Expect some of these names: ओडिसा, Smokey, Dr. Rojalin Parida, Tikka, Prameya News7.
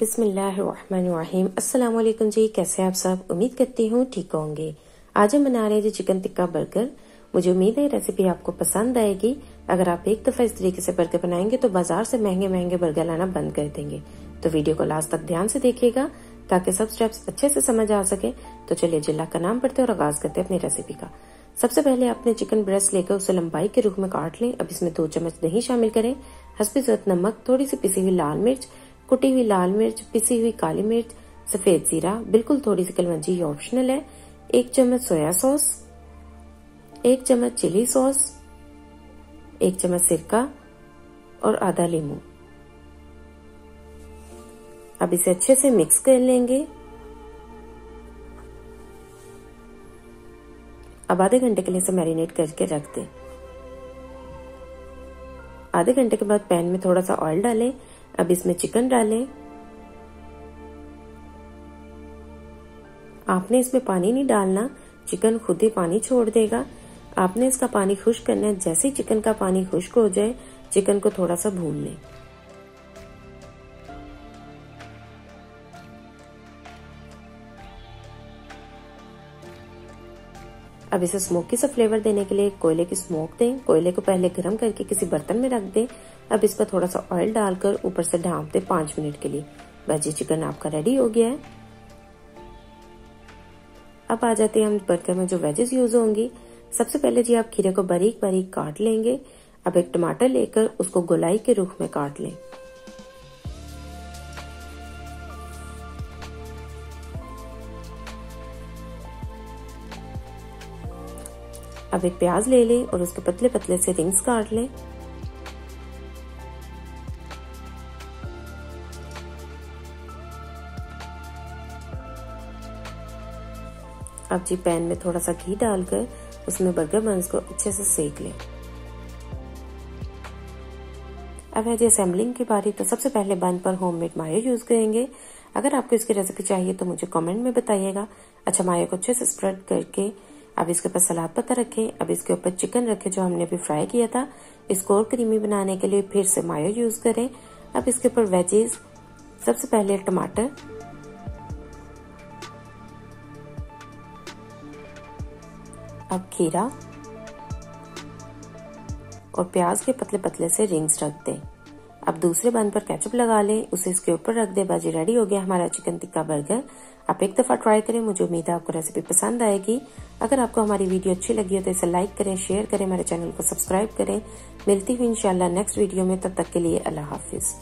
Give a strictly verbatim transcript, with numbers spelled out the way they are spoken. बिस्मिल्लाहिर्रहमानिर्रहीम। अस्सलाम वालेकुम जी, कैसे आप सब? उम्मीद करती हूँ ठीक होंगे। आज हम बना रहे हैं जी चिकन टिक्का बर्गर। मुझे उम्मीद है रेसिपी आपको पसंद आएगी। अगर आप एक दफा इस तरीके से बर्गर बनाएंगे तो बाजार से महंगे महंगे बर्गर लाना बंद कर देंगे। तो वीडियो को लास्ट तक ध्यान से देखिएगा ताकि सब स्टेप्स अच्छे से समझ आ सके। तो चलिए जिला का नाम पढ़ते और आगाज करते हैं अपनी रेसिपी का। सबसे पहले आपने चिकन ब्रेस्ट लेकर उसे लंबाई के रूप में काट लें। अब इसमें दो चम्मच दही शामिल करें, हस्बी जरूरत नमक, थोड़ी सी पिसी हुई लाल मिर्च, कुटी हुई लाल मिर्च, पिसी हुई काली मिर्च, सफेद जीरा, बिल्कुल थोड़ी सी कलवंजी, ये ऑप्शनल है, एक चम्मच सोया सॉस, एक चम्मच चिली सॉस, एक चम्मच सिरका और आधा नींबू। अब इसे अच्छे से मिक्स कर लेंगे। अब आधे घंटे के लिए इसे मैरिनेट करके रख दें। आधे घंटे के बाद पैन में थोड़ा सा ऑयल डालें। अब इसमें चिकन डालें। आपने इसमें पानी नहीं डालना, चिकन खुद ही पानी छोड़ देगा। आपने इसका पानी खुश्क करना है। जैसे ही चिकन का पानी खुश्क हो जाए, चिकन को थोड़ा सा भून लें। अब इसे स्मोकी सा फ्लेवर देने के लिए कोयले की स्मोक दें। कोयले को पहले गर्म करके किसी बर्तन में रख दें। अब इस पर थोड़ा सा ऑयल डालकर ऊपर से ढांप दें पांच मिनट के लिए। बस जी चिकन आपका रेडी हो गया है। अब आ जाते हैं हम बर्गर में जो वेजेस यूज होंगी। सबसे पहले जी आप खीरे को बारीक बारीक काट लेंगे। अब एक टमाटर लेकर उसको गोलाई के रूप में काट लें। अब एक प्याज ले लें और उसके पतले पतले से रिंग्स काट लें। अब जी पैन में थोड़ा सा घी डालकर उसमें बर्गर बन्स को अच्छे से सेक लें। अब है जी असेंबलिंग की बारी। तो सबसे पहले बन पर होममेड मायो यूज करेंगे। अगर आपको इसकी रेसिपी चाहिए तो मुझे कमेंट में बताइएगा। अच्छा, मायो को अच्छे से स्प्रेड करके अब इसके ऊपर सलाद पत्ता रखें। अब इसके ऊपर चिकन रखें जो हमने अभी फ्राई किया था। इसको और क्रीमी बनाने के लिए फिर से मायो यूज करें। अब इसके ऊपर वेजीज, सबसे पहले टमाटर, अब खीरा और प्याज के पतले पतले से रिंग्स रख दें। अब दूसरे बन पर केचप लगा लें, उसे इसके ऊपर रख दें। बाजी रेडी हो गया हमारा चिकन टिक्का बर्गर। आप एक दफ़ा ट्राई करें। मुझे उम्मीद है आपको रेसिपी पसंद आएगी। अगर आपको हमारी वीडियो अच्छी लगी हो तो इसे लाइक करें, शेयर करें, मेरे चैनल को सब्सक्राइब करें। मिलती हुई इंशाल्लाह नेक्स्ट वीडियो में। तब तक के लिए अल्लाह हाफिज़।